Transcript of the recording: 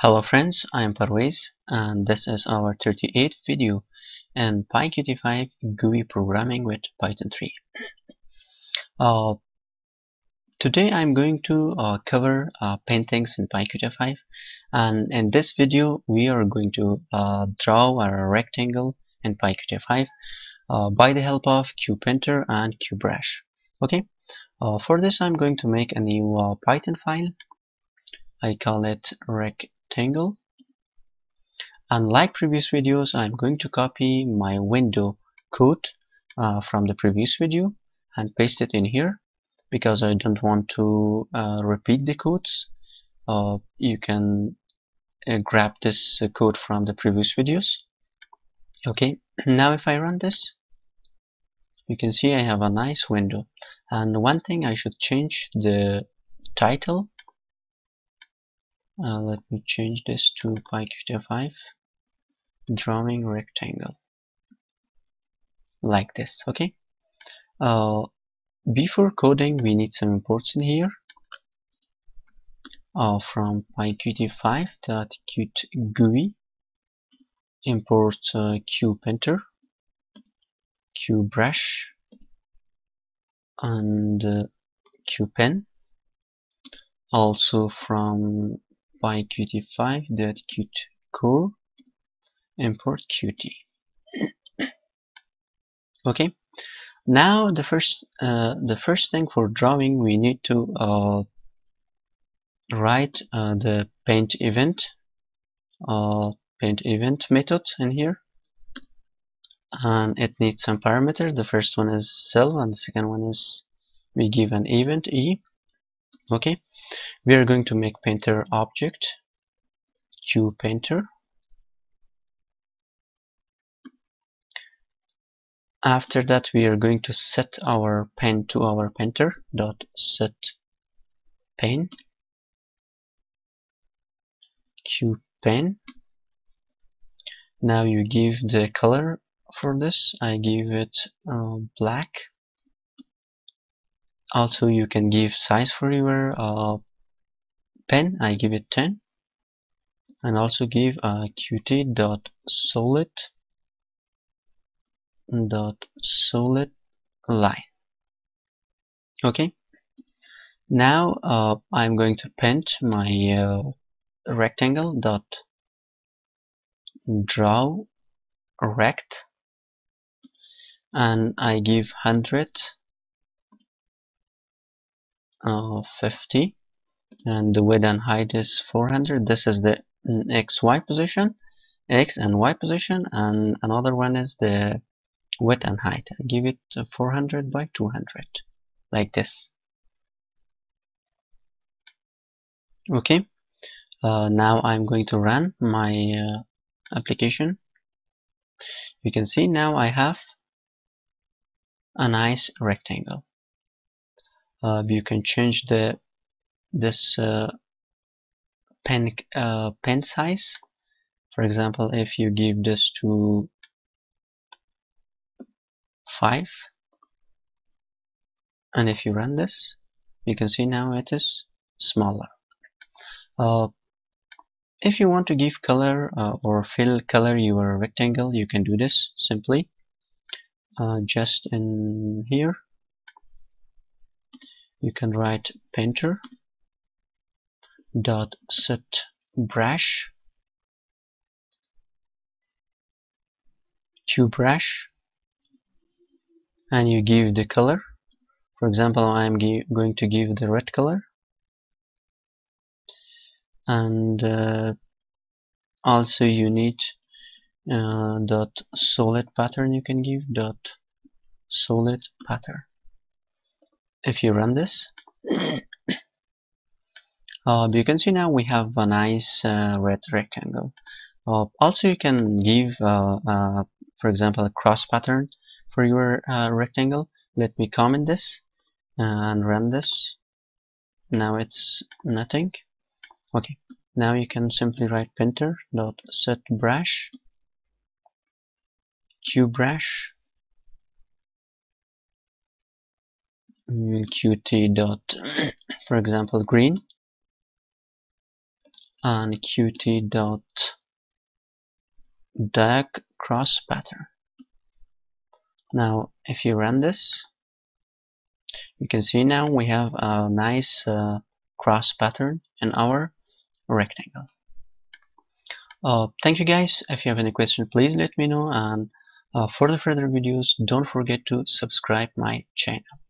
Hello friends, I am Parwiz and this is our 38th video in PyQt5 GUI programming with Python 3. Today I'm going to cover paintings in PyQt5, and in this video we are going to draw our rectangle in PyQt5 by the help of QPainter and QBrush. Okay, for this I'm going to make a new Python file. I call it rectangle, and like previous videos I'm going to copy my window code from the previous video and paste it in here because I don't want to repeat the codes. You can grab this code from the previous videos. Okay, now if I run this, you can see I have a nice window, and one thing I should change the title. Let me change this to PyQt5 drawing rectangle, like this. Okay, before coding we need some imports in here from PyQt5.Qt GUI. Import QPainter, QBrush and QPen, also from PyQt5.Qt core, import Qt. Okay, now the first thing for drawing, we need to write the paint event method in here, and it needs some parameters. The first one is self and the second one is we give an event e. Okay, we are going to make painter object QPainter. After that we are going to set our pen to our painter dot set pen QPen. Now you give the color for this. I give it black. Also you can give size for your pen. I give it 10, and also give qt.solid line. Okay, now I'm going to paint my rectangle dot draw rect, and I give 100 50, and the width and height is 400. This is the XY position, X and Y position, and another one is the width and height. I give it 400 by 200, like this. Okay, now I'm going to run my application. You can see now I have a nice rectangle. You can change this pen size. For example, if you give this to 5, and if you run this, you can see now it is smaller. If you want to give color or fill color your rectangle, you can do this simply. Just in here you can write painter dot set brush QBrush, and you give the color. For example, I am going to give the red color, and also you need dot solid pattern. You can give dot solid pattern. If you run this, you can see now we have a nice red rectangle. Also you can give for example a cross pattern for your rectangle. Let me comment this and run this. Now it's nothing. Okay, now you can simply write painter dot set brush QBrush Qt dot, for example, green, and qt.dag cross pattern. Now if you run this, you can see now we have a nice cross pattern in our rectangle. Thank you guys. If you have any question, please let me know, and for the further videos, don't forget to subscribe my channel.